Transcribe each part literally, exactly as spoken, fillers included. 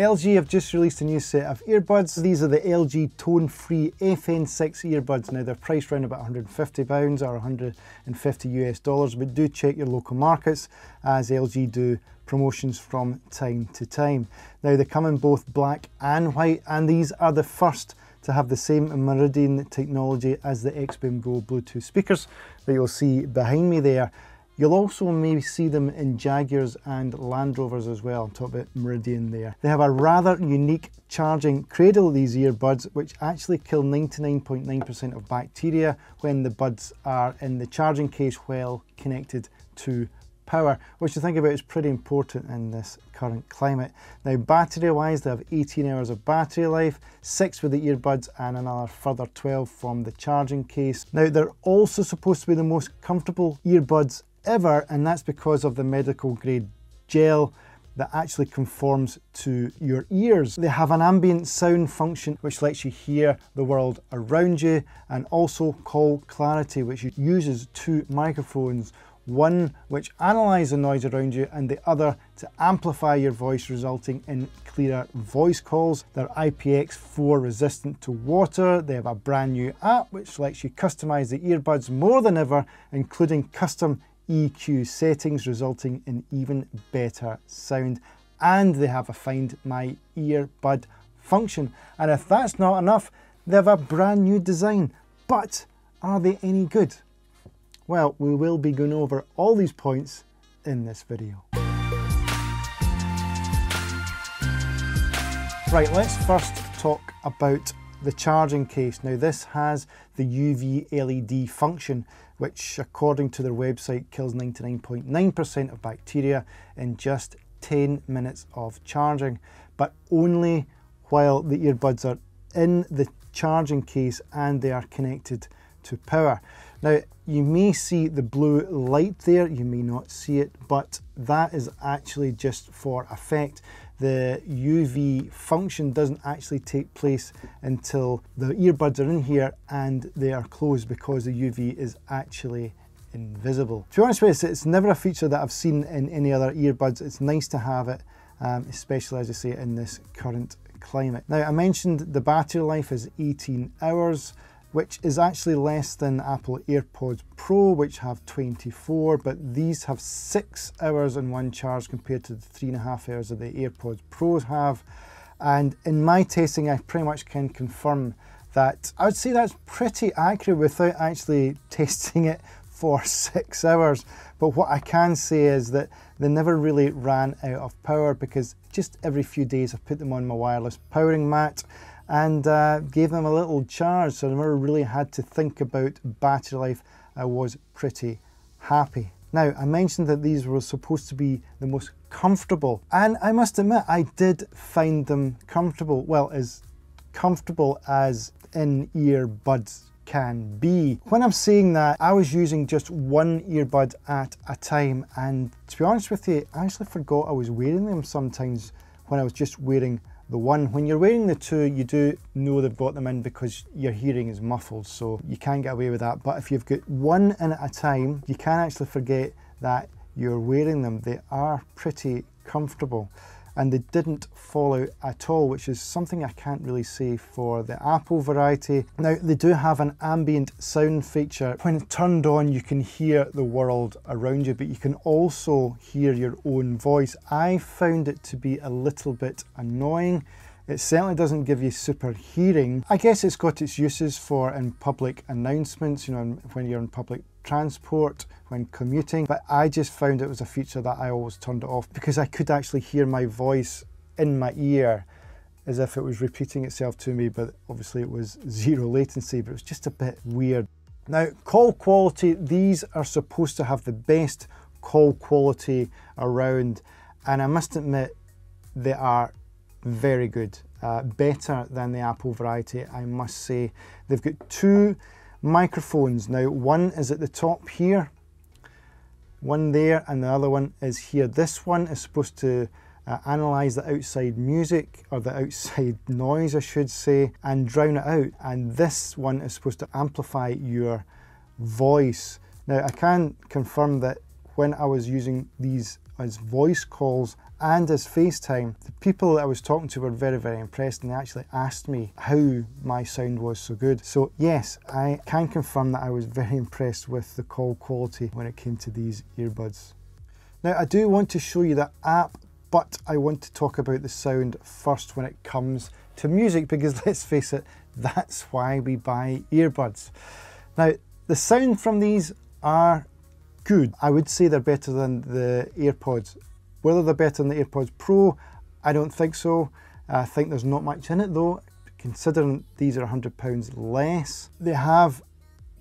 L G have just released a new set of earbuds. These are the L G Tone Free F N six earbuds. Now they're priced around about one hundred and fifty pounds or one hundred and fifty US dollars, but do check your local markets as L G do promotions from time to time. Now they come in both black and white, and these are the first to have the same Meridian technology as the Xboom Go Bluetooth speakers that you'll see behind me there. You'll also maybe see them in Jaguars and Land Rovers as well. I'm talking about Meridian there. They have a rather unique charging cradle, these earbuds, which actually kill ninety-nine point nine percent of bacteria when the buds are in the charging case while connected to power, which you think about is pretty important in this current climate. Now battery wise, they have eighteen hours of battery life, six with the earbuds and another further twelve from the charging case. Now they're also supposed to be the most comfortable earbuds ever, and that's because of the medical grade gel that actually conforms to your ears. They have an ambient sound function which lets you hear the world around you, and also call clarity, which uses two microphones, one which analyzes the noise around you and the other to amplify your voice, resulting in clearer voice calls. They're I P X four resistant to water. They have a brand new app which lets you customize the earbuds more than ever, including custom E Q settings, resulting in even better sound. And they have a Find My Earbud function. And if that's not enough, they have a brand new design. But are they any good? Well, we will be going over all these points in this video. Right, let's first talk about the charging case. Now this has the U V L E D function, which according to their website kills ninety-nine point nine percent of bacteria in just ten minutes of charging, but only while the earbuds are in the charging case and they are connected to power. Now you may see the blue light there, you may not see it, but that is actually just for effect. The U V function doesn't actually take place until the earbuds are in here and they are closed, because the U V is actually invisible. To be honest with you, it's never a feature that I've seen in any other earbuds. It's nice to have it, um, especially as I say in this current climate. Now I mentioned the battery life is eighteen hours, which is actually less than Apple AirPods Pro, which have twenty-four, but these have six hours on one charge compared to the three and a half hours that the AirPods Pros have. And in my testing, I pretty much can confirm that I would say that's pretty accurate without actually testing it for six hours. But what I can say is that they never really ran out of power, because just every few days I've put them on my wireless powering mat and uh, gave them a little charge, so I never really had to think about battery life. I was pretty happy. Now, I mentioned that these were supposed to be the most comfortable, and I must admit, I did find them comfortable. Well, as comfortable as in-ear buds can be. When I'm saying that, I was using just one earbud at a time, and to be honest with you, I actually forgot I was wearing them sometimes when I was just wearing the one. When you're wearing the two, you do know they've got them in because your hearing is muffled, so you can't get away with that. But if you've got one in at a time, you can actually forget that you're wearing them. They are pretty comfortable and they didn't fall out at all, which is something I can't really say for the Apple variety. Now, they do have an ambient sound feature. When turned on, you can hear the world around you, but you can also hear your own voice. I found it to be a little bit annoying. It certainly doesn't give you super hearing. I guess it's got its uses for in public announcements, you know, when you're in public transport, when commuting, but I just found it was a feature that I always turned it off because I could actually hear my voice in my ear as if it was repeating itself to me, but obviously it was zero latency, but it was just a bit weird. Now, call quality, these are supposed to have the best call quality around, and I must admit they are very good, uh, better than the Apple variety, I must say. They've got two microphones. Now, one is at the top here, one there, and the other one is here. This one is supposed to uh, analyze the outside music, or the outside noise, I should say, and drown it out. And this one is supposed to amplify your voice. Now, I can confirm that when I was using these as voice calls, and as FaceTime. The people that I was talking to were very, very impressed, and they actually asked me how my sound was so good. So yes, I can confirm that I was very impressed with the call quality when it came to these earbuds. Now, I do want to show you that app, but I want to talk about the sound first when it comes to music, because let's face it, that's why we buy earbuds. Now, the sound from these are good. I would say they're better than the AirPods. Whether they're better than the AirPods Pro, I don't think so. I think there's not much in it though, considering these are one hundred pounds less. They have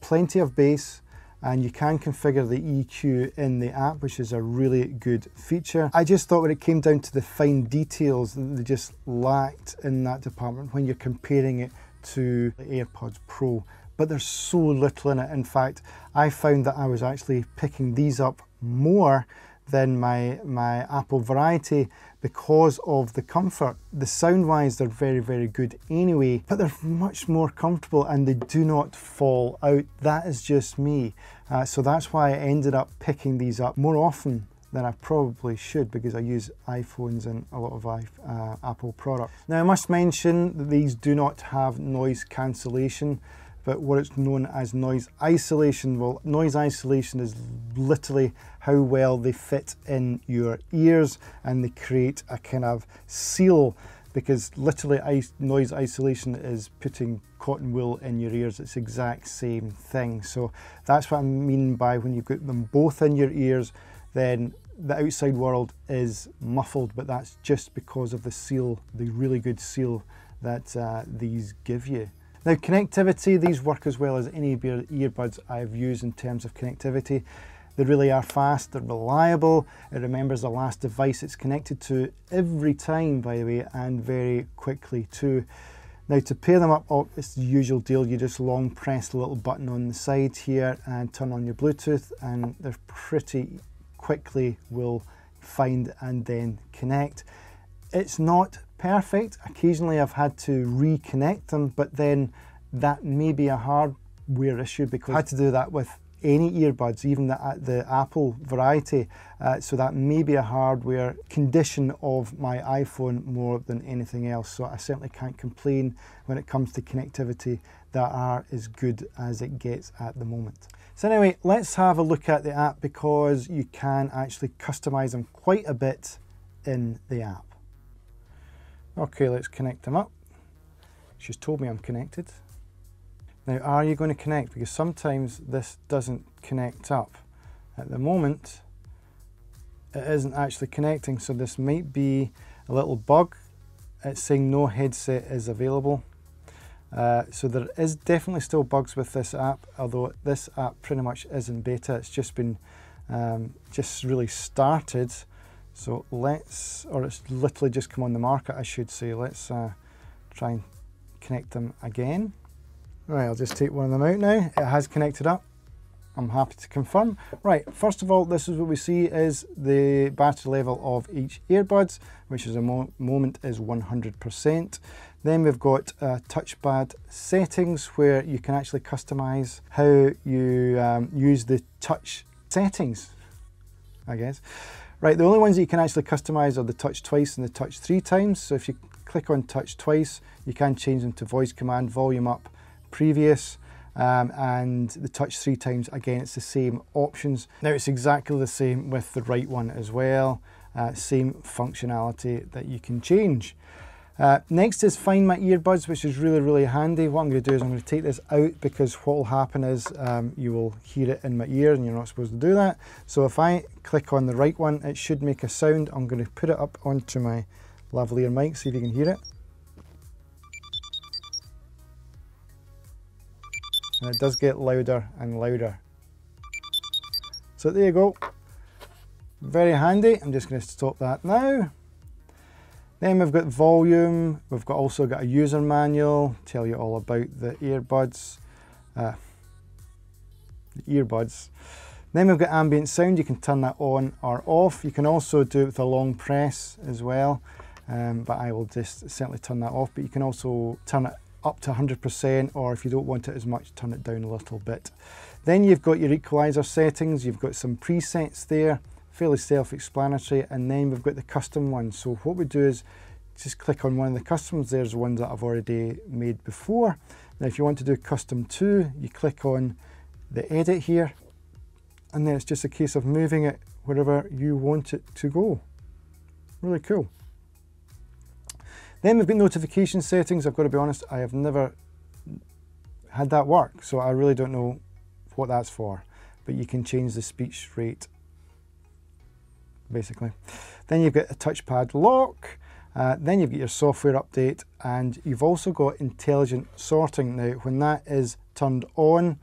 plenty of bass, and you can configure the E Q in the app, which is a really good feature. I just thought when it came down to the fine details, they just lacked in that department when you're comparing it to the AirPods Pro. But there's so little in it. In fact, I found that I was actually picking these up more than my, my Apple variety because of the comfort. The sound-wise, they're very, very good anyway, but they're much more comfortable and they do not fall out. That is just me. Uh, so that's why I ended up picking these up more often than I probably should, because I use iPhones and a lot of uh, Apple products. Now, I must mention that these do not have noise cancellation, but what it's known as noise isolation. Well, noise isolation is literally how well they fit in your ears, and they create a kind of seal, because literally ice, noise isolation is putting cotton wool in your ears. It's the exact same thing. So that's what I mean by when you've got them both in your ears, then the outside world is muffled, but that's just because of the seal, the really good seal that uh, these give you. Now, connectivity, these work as well as any earbuds I've used in terms of connectivity. They really are fast, they're reliable, it remembers the last device it's connected to every time, by the way, and very quickly too. Now, to pair them up, oh, it's the usual deal. You just long press the little button on the side here and turn on your Bluetooth, and they're pretty quickly will find and then connect. It's not perfect. Occasionally I've had to reconnect them, but then that may be a hardware issue because I had to do that with any earbuds, even the, the Apple variety. Uh, so that may be a hardware condition of my iPhone more than anything else. So I certainly can't complain when it comes to connectivity. They are as good as it gets at the moment. So anyway, let's have a look at the app, because you can actually customize them quite a bit in the app. Okay, let's connect them up. She's told me I'm connected. Now, are you going to connect? Because sometimes this doesn't connect up. At the moment, it isn't actually connecting, so this might be a little bug. It's saying no headset is available. Uh, so there is definitely still bugs with this app, although this app pretty much isn't beta. It's just been, um, just really started. So let's, or it's literally just come on the market, I should say. Let's uh, try and connect them again. Right, I'll just take one of them out now. It has connected up. I'm happy to confirm. Right, first of all, this is what we see is the battery level of each earbuds, which is a mo moment is one hundred percent. Then we've got uh, touchpad settings, where you can actually customize how you um, use the touch settings, I guess. Right, the only ones that you can actually customize are the touch twice and the touch three times. So if you click on touch twice, you can change them to voice command, volume up, previous, um, and the touch three times, again, it's the same options. Now, it's exactly the same with the right one as well. Uh, same functionality that you can change. Uh, next is Find My Earbuds, which is really, really handy. What I'm going to do is I'm going to take this out, because what will happen is um, you will hear it in my ear and you're not supposed to do that. So if I click on the right one, it should make a sound. I'm going to put it up onto my lavalier mic, see if you can hear it. And it does get louder and louder. So there you go. Very handy. I'm just going to stop that now. Then we've got volume, we've got also got a user manual, tell you all about the earbuds, uh, the earbuds. Then we've got ambient sound, you can turn that on or off. You can also do it with a long press as well, um, but I will just certainly turn that off, but you can also turn it up to one hundred percent, or if you don't want it as much, turn it down a little bit. Then you've got your equalizer settings, you've got some presets there. fairly self-explanatory. And then we've got the custom ones. So what we do is just click on one of the customs. There's ones that I've already made before. Now, if you want to do custom two, you click on the edit here, and then it's just a case of moving it wherever you want it to go. Really cool. Then we've got notification settings. I've got to be honest, I have never had that work, so I really don't know what that's for, but you can change the speech rate, basically. Then you've got a touchpad lock, uh, then you've got your software update, and you've also got intelligent sorting. Now, when that is turned on,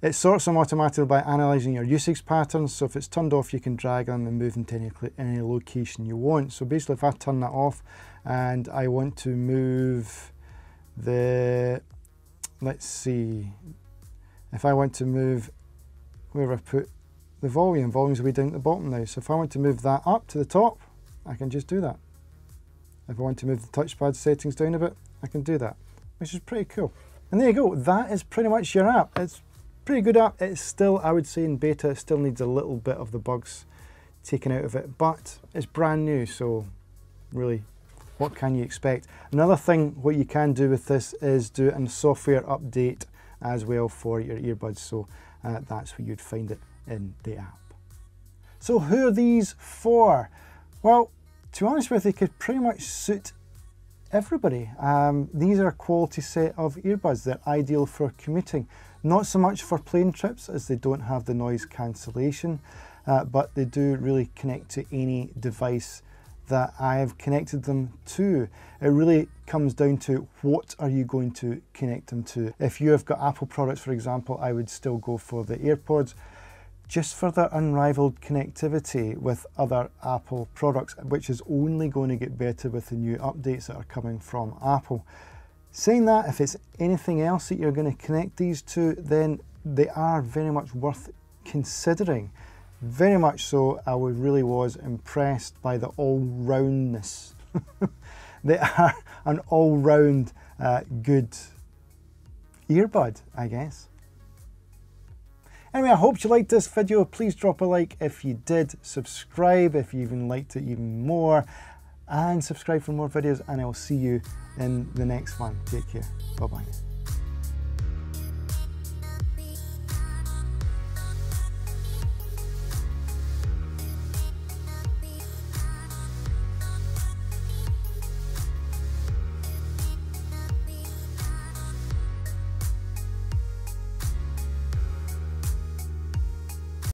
it sorts them automatically by analysing your usage patterns. So if it's turned off, you can drag them and move them to any location you want. So basically, if I turn that off and I want to move the, let's see, if I want to move where I put the volume, volume's way down at the bottom now. So if I want to move that up to the top, I can just do that. If I want to move the touchpad settings down a bit, I can do that, which is pretty cool. And there you go, that is pretty much your app. It's pretty good app. It's still, I would say, in beta. It still needs a little bit of the bugs taken out of it, but it's brand new, so really, what can you expect? Another thing what you can do with this is do a software update as well for your earbuds, so uh, that's where you'd find it in the app. So who are these for? Well, to be honest with you, they could pretty much suit everybody. Um, these are a quality set of earbuds. They're ideal for commuting. Not so much for plane trips, as they don't have the noise cancellation, uh, but they do really connect to any device that I have connected them to. It really comes down to what are you going to connect them to. If you have got Apple products, for example, I would still go for the AirPods, just for their unrivaled connectivity with other Apple products, which is only going to get better with the new updates that are coming from Apple. Saying that, if it's anything else that you're going to connect these to, then they are very much worth considering. Very much so. I really was impressed by the all-roundness. They are an all-round uh, good earbud, I guess. Anyway, I hope you liked this video. Please drop a like if you did. Subscribe if you even liked it even more. And subscribe for more videos, and I will see you in the next one. Take care. Bye-bye.